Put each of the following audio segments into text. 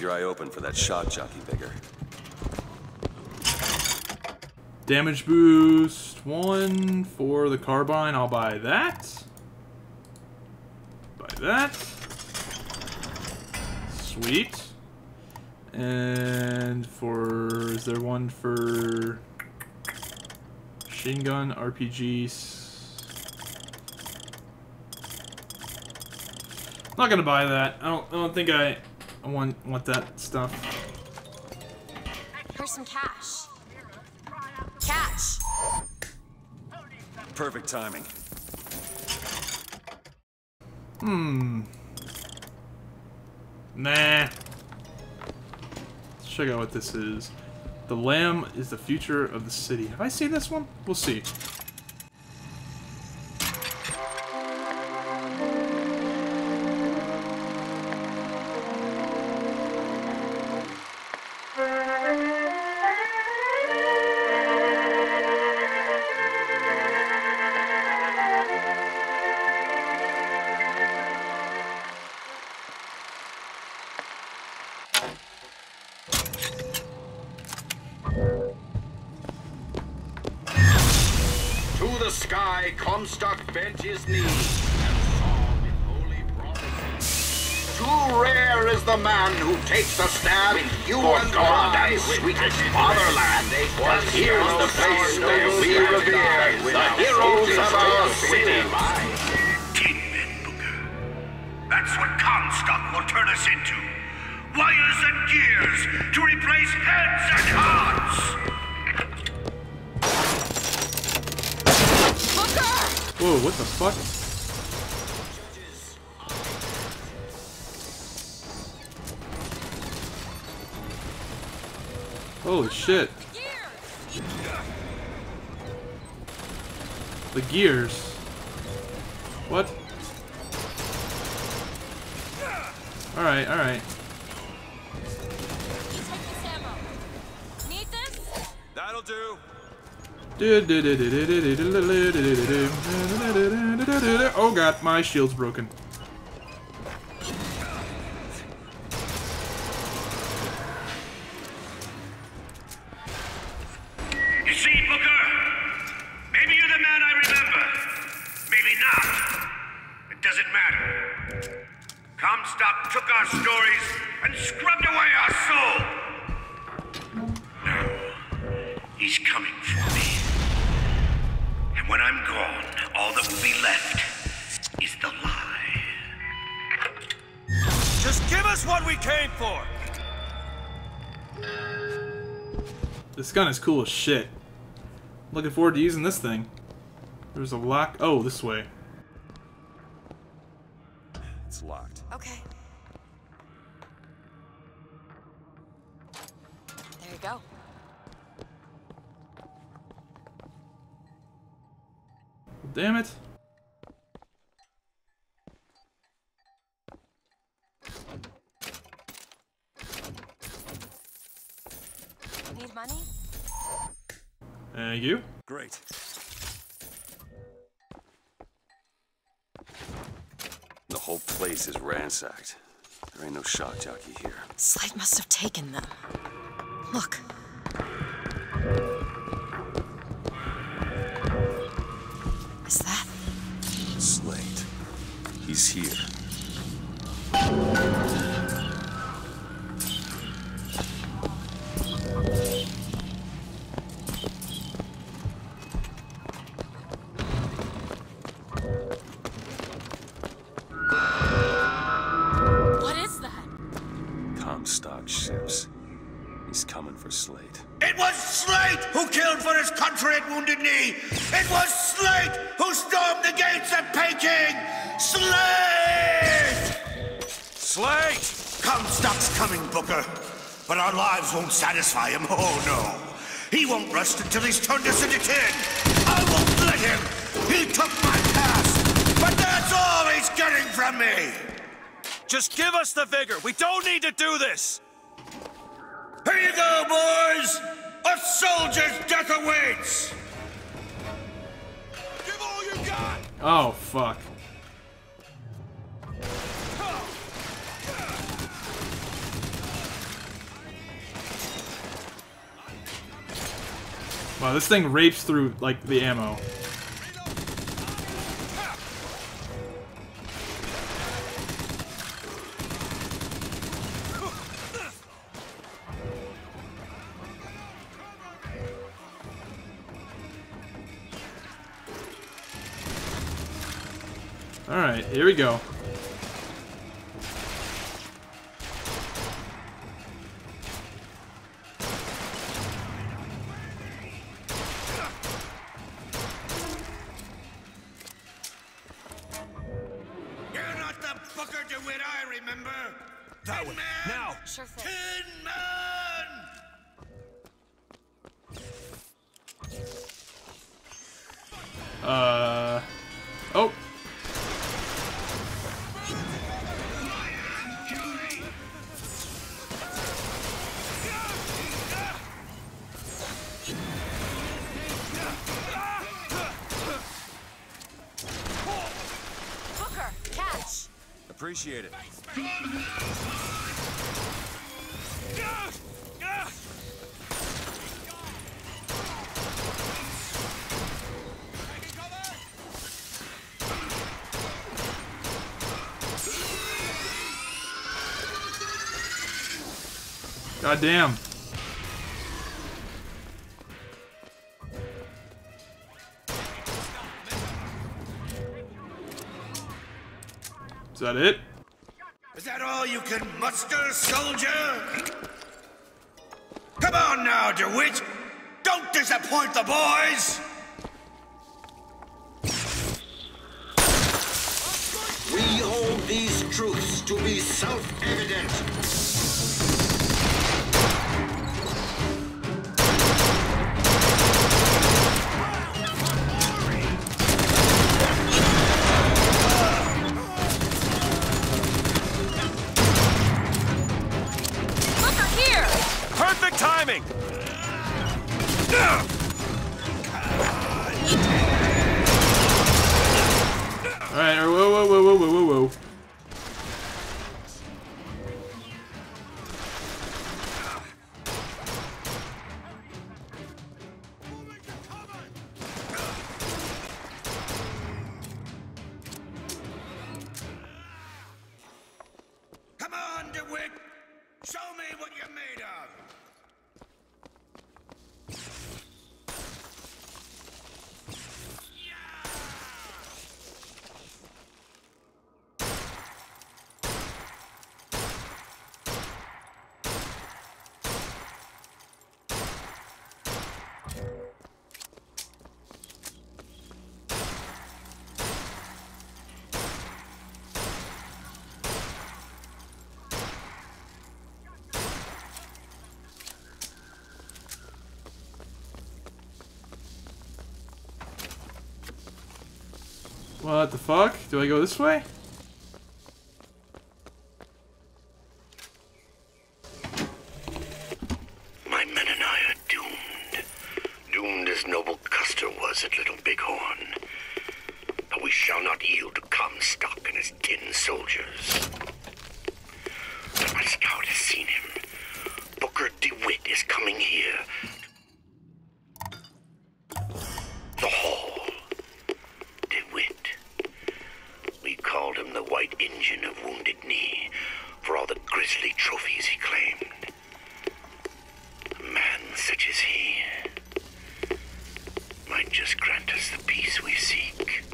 Keep your eye open for that Shock Jockey vigor. Damage boost 1 for the carbine. I'll buy that. Buy that. Sweet. And for... is there one for... machine gun, RPGs? I'm not gonna buy that. I don't think I want that stuff. Here's some cash. Cash. Perfect timing. Nah. Let's check out what this is. The lamb is the future of the city. Have I seen this one? We'll see. Sky, Comstock bent his knee and sobbed in holy prophecy. Too rare is the man who takes a stab in human God and sweetest fatherland. But here's the place where we revere the heroes of our city. Kingman Booker. That's what Comstock will turn us into. Wires and gears to replace heads and hearts. Whoa, what the fuck? Holy shit. The gears. What? Alright, alright. Need this? That'll do. Oh god, my shield's broken. You see, Booker? Maybe you're the man I remember. Maybe not. It doesn't matter. Comstock took our stories and scrubbed away our soul. Now, he's coming for me. When I'm gone, all that will be left is the lie. Just give us what we came for! This gun is cool as shit. Looking forward to using this thing. There's a lock. Oh, this way. It's locked. Okay. There you go. Damn it. Need money? Thank you. Great. The whole place is ransacked. There ain't no Shock Jockey here. Slate must have taken them. Look. Is that Slate? He's here. What is that? Comstock ships. He's coming for Slate. It was Slate who killed for his country at Wounded Knee! It was Slate who stormed the gates at Peking! Slate! Slate! Comstock's coming, Booker. But our lives won't satisfy him, oh no. He won't rest until he's turned us into tin! I won't let him! He took my past! But that's all he's getting from me! Just give us the vigor! We don't need to do this! Here you go, boys! A soldier's death awaits! Give all you got! Oh, fuck. Wow, this thing rapes through, like, the ammo. Alright, here we go. Oh. Booker, catch. Appreciate it. God damn. Is that it? Is that all you can muster, soldier? Come on now, DeWitt! Don't disappoint the boys! We hold these truths to be self-evident. Alright, whoa. Come on, DeWitt! Show me what you're made of! What the fuck? Do I go this way? My men and I are doomed. Doomed as noble Custer was at Little Bighorn. But we shall not yield to Comstock and his tin soldiers. But my scout has seen him. Booker DeWitt is coming here. Engine of wounded knee for all the grisly trophies he claimed. A man such as he might just grant us the peace we seek.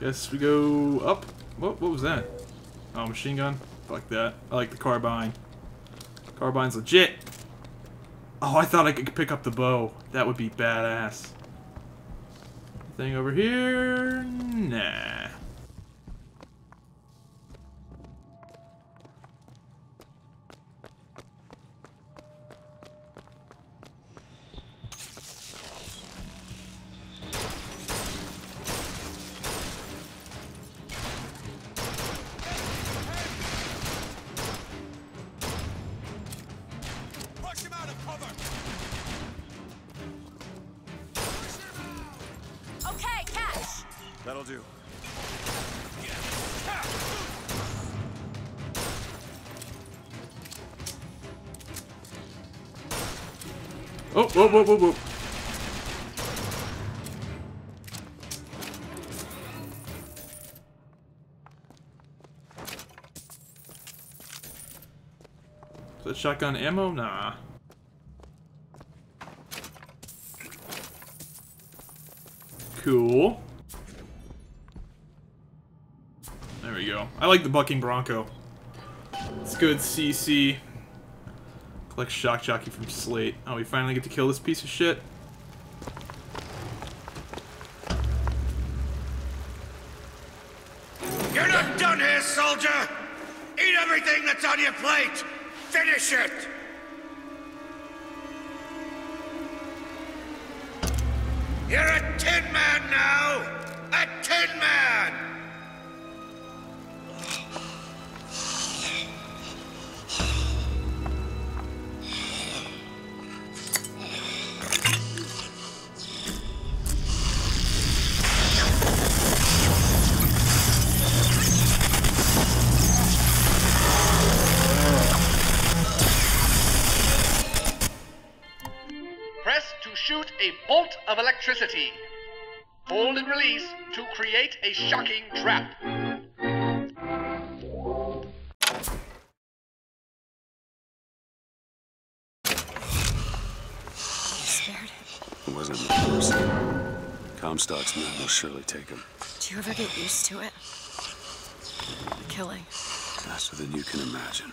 Guess we go up. What was that? Oh, machine gun? Fuck that. I like the carbine. Carbine's legit. Oh, I thought I could pick up the bow. That would be badass. Thing over here? Nah. Okay, catch! That'll do. Oh, whoa, whoa, whoa, whoa. Is that shotgun ammo? Nah. Cool. There we go. I like the Bucking Bronco. It's good CC. Collect Shock Jockey from Slate. Oh, we finally get to kill this piece of shit. You're not done here, soldier! Eat everything that's on your plate! Finish it! You're a tin man now! A tin man! Press to shoot a bolt of electricity. Hold and release to create a shocking trap. You spared him. It wasn't a person. Comstock's men will surely take him. Do you ever get used to it? The killing? Faster than you can imagine.